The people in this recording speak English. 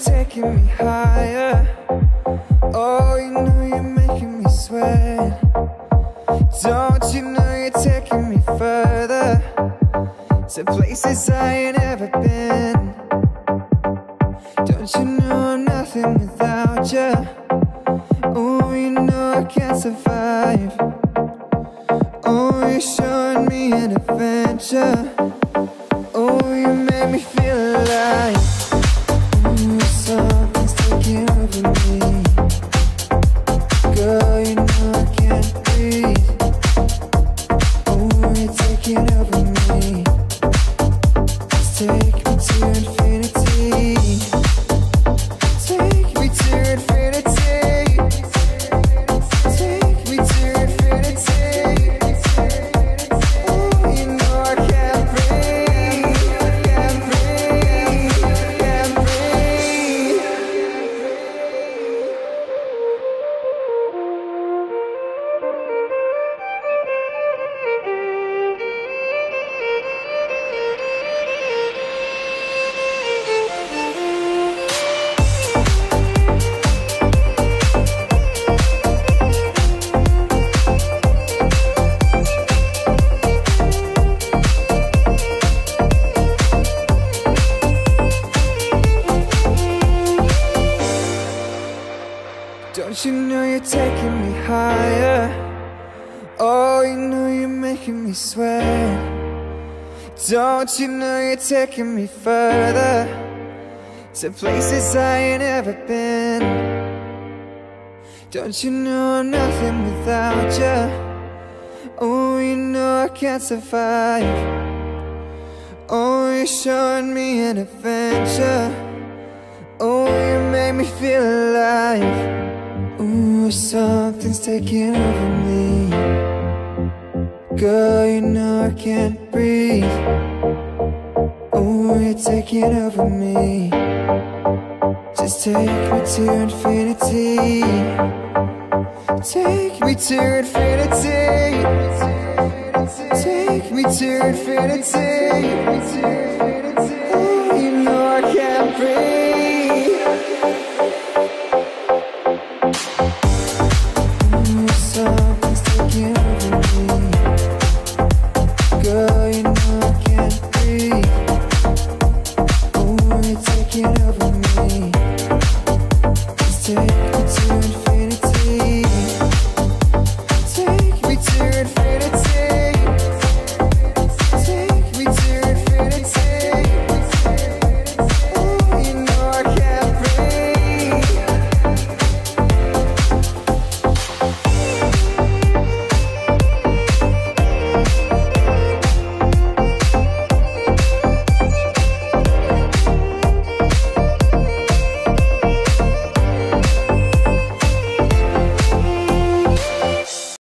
taking me higher. Oh, you know you're making me sweat. Don't you know you're taking me further, to places I ain't ever been. Don't you know I'm nothing without you. Oh, you know I can't survive. Oh, you're showing me an adventure. Oh, you made me feel alive. Ooh, something's taking over me. Girl, you know I can't breathe. Oh, you're taking over me. Just take me to infinity. Take me to infinity. Take me to infinity. Oh, you know I can't breathe. I can't breathe. I can't breathe. Don't you know you're taking me higher? Oh, you know you're making me sweat. Don't you know you're taking me further, to places I ain't ever been. Don't you know I'm nothing without you. Oh, you know I can't survive. Oh, you're showing me an adventure. Oh, you made me feel alive. Ooh, something's taking over me. Girl, you know I can't breathe. Ooh, you're taking over me. Just take me to infinity. Take me to infinity. Take me to infinity.